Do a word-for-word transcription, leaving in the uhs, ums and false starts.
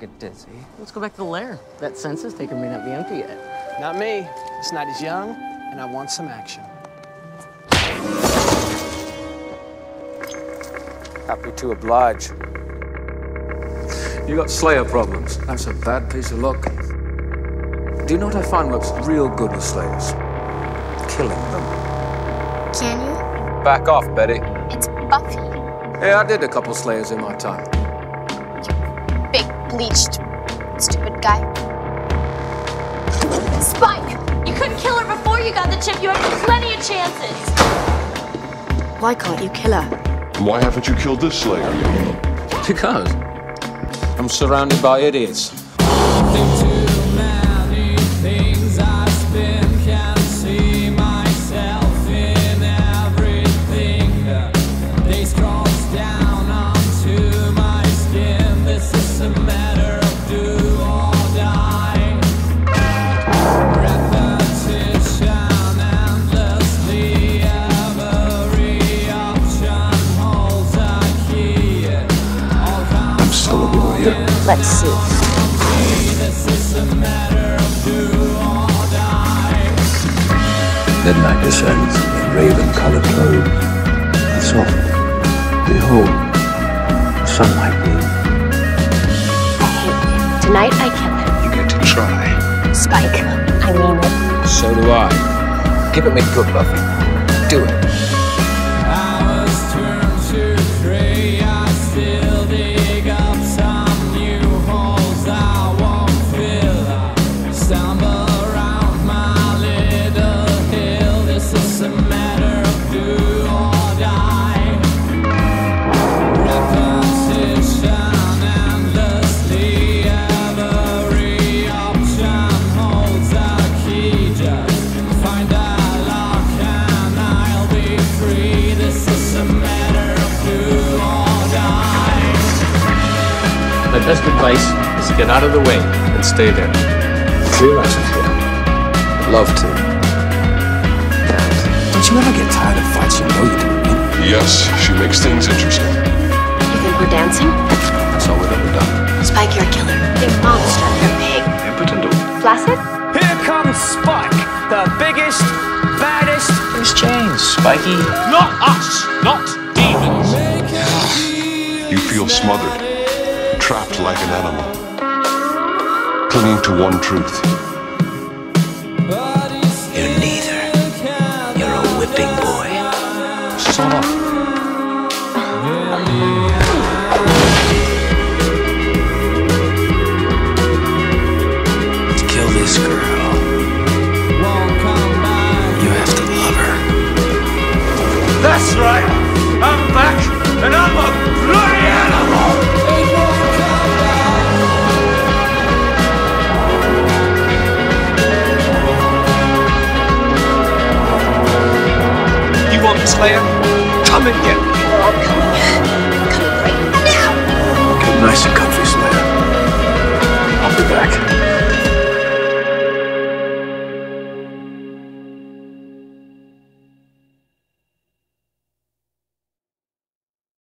not get dizzy. Let's go back to the lair. That census taker may not be empty yet. Not me. This night is young, and I want some action. Happy to oblige. You got Slayer problems. That's a bad piece of luck. Do you know what I find works real good with Slayers? Killing them. Can you? Back off, Betty. It's Buffy. Yeah, I did a couple Slayers in my time. You big, bleached, stupid guy. Spike! You couldn't kill her before you got the chip. You had plenty of chances. Why can't you kill her? Why haven't you killed this Slayer? Because I'm surrounded by idiots. Let's see. Midnight descends in raven-colored robe, and soft, behold, sunlight blue. I hate you. Tonight I kill him. You get to try. Spike, I mean it. So do I. Give it me good, Buffy. Do it. My best advice is to get out of the way and stay there. Clear out of here. Love to. Don't you ever get tired of fights you know you can win? Yes, she makes things interesting. You think we're dancing? That's all we've ever done. Spike, you're a killer. Big monster. You're big. Impotent. Flaccid? Here comes Spike, the biggest, baddest. Who's James, Spikey? Not us, not demons. You feel smothered. Trapped like an animal, clinging to one truth. You're neither. You're a whipping boy. Son of. To kill this girl, you have to love her. That's right. I'm back, and I'm a bloody animal. Slayer, come and get me.